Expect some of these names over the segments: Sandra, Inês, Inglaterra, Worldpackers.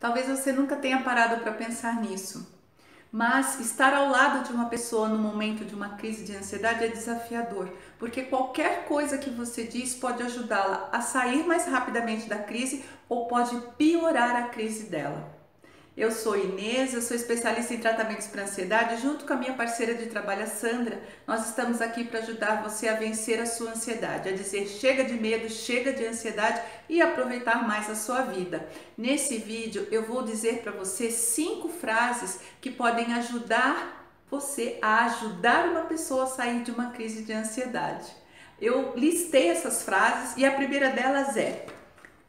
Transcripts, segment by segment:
Talvez você nunca tenha parado para pensar nisso, mas estar ao lado de uma pessoa no momento de uma crise de ansiedade é desafiador, porque qualquer coisa que você diz pode ajudá-la a sair mais rapidamente da crise ou pode piorar a crise dela. Eu sou Inês, eu sou especialista em tratamentos para ansiedade, junto com a minha parceira de trabalho, a Sandra. Nós estamos aqui para ajudar você a vencer a sua ansiedade, a dizer chega de medo, chega de ansiedade e aproveitar mais a sua vida. Nesse vídeo eu vou dizer para você 5 frases que podem ajudar você a ajudar uma pessoa a sair de uma crise de ansiedade. Eu listei essas frases e a primeira delas é: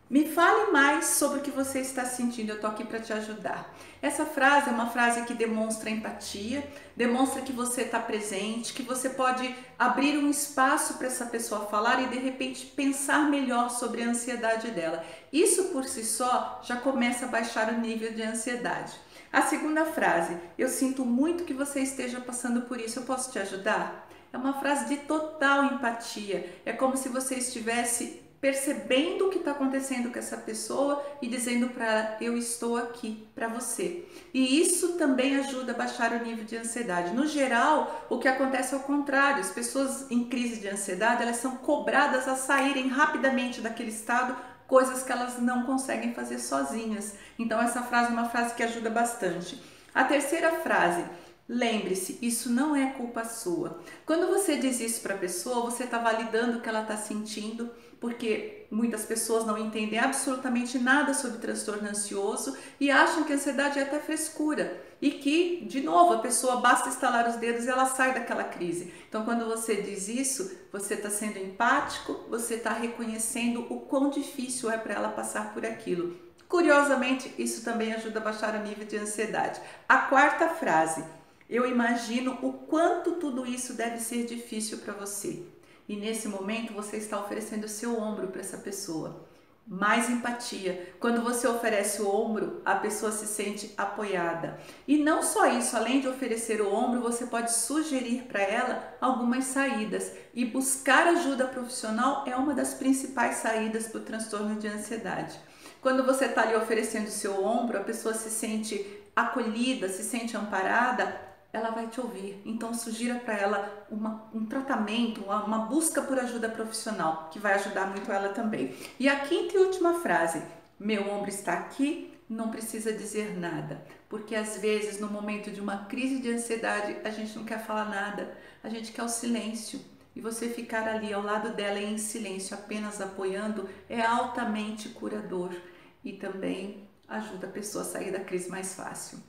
me fale mais sobre o que você está sentindo, eu tô aqui para te ajudar. Essa frase é uma frase que demonstra empatia, demonstra que você está presente, que você pode abrir um espaço para essa pessoa falar e de repente pensar melhor sobre a ansiedade dela. Isso por si só já começa a baixar o nível de ansiedade. A segunda frase: eu sinto muito que você esteja passando por isso, eu posso te ajudar? É uma frase de total empatia, é como se você estivesse percebendo o que está acontecendo com essa pessoa e dizendo para ela: eu estou aqui para você. E isso também ajuda a baixar o nível de ansiedade. No geral, o que acontece é o contrário. As pessoas em crise de ansiedade, elas são cobradas a saírem rapidamente daquele estado, coisas que elas não conseguem fazer sozinhas. Então essa frase é uma frase que ajuda bastante. A terceira frase: lembre-se, isso não é culpa sua. Quando você diz isso para a pessoa, você está validando o que ela está sentindo, porque muitas pessoas não entendem absolutamente nada sobre transtorno ansioso e acham que a ansiedade é até frescura e que, de novo, a pessoa basta estalar os dedos e ela sai daquela crise. Então, quando você diz isso, você está sendo empático, você está reconhecendo o quão difícil é para ela passar por aquilo. Curiosamente, isso também ajuda a baixar o nível de ansiedade. A quarta frase: eu imagino o quanto tudo isso deve ser difícil para você. E nesse momento você está oferecendo o seu ombro para essa pessoa. Mais empatia. Quando você oferece o ombro, a pessoa se sente apoiada. E não só isso, além de oferecer o ombro, você pode sugerir para ela algumas saídas. E buscar ajuda profissional é uma das principais saídas para o transtorno de ansiedade. Quando você está ali oferecendo o seu ombro, a pessoa se sente acolhida, se sente amparada, ela vai te ouvir. Então sugira para ela um tratamento, uma busca por ajuda profissional, que vai ajudar muito ela também. E a quinta e última frase: meu ombro está aqui, não precisa dizer nada. Porque às vezes, no momento de uma crise de ansiedade, a gente não quer falar nada, a gente quer o silêncio. E você ficar ali ao lado dela em silêncio, apenas apoiando, é altamente curador e também ajuda a pessoa a sair da crise mais fácil.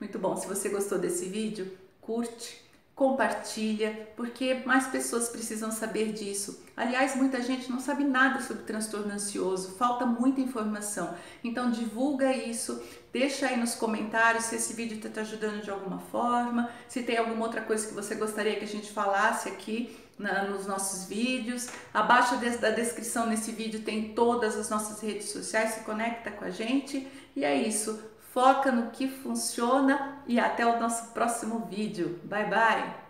Muito bom, se você gostou desse vídeo, curte, compartilha, porque mais pessoas precisam saber disso. Aliás, muita gente não sabe nada sobre transtorno ansioso, falta muita informação. Então divulga isso, deixa aí nos comentários se esse vídeo está te ajudando de alguma forma, se tem alguma outra coisa que você gostaria que a gente falasse aqui nos nossos vídeos. Abaixo da descrição nesse vídeo tem todas as nossas redes sociais, se conecta com a gente. E é isso. Foca no que funciona e até o nosso próximo vídeo. Bye, bye!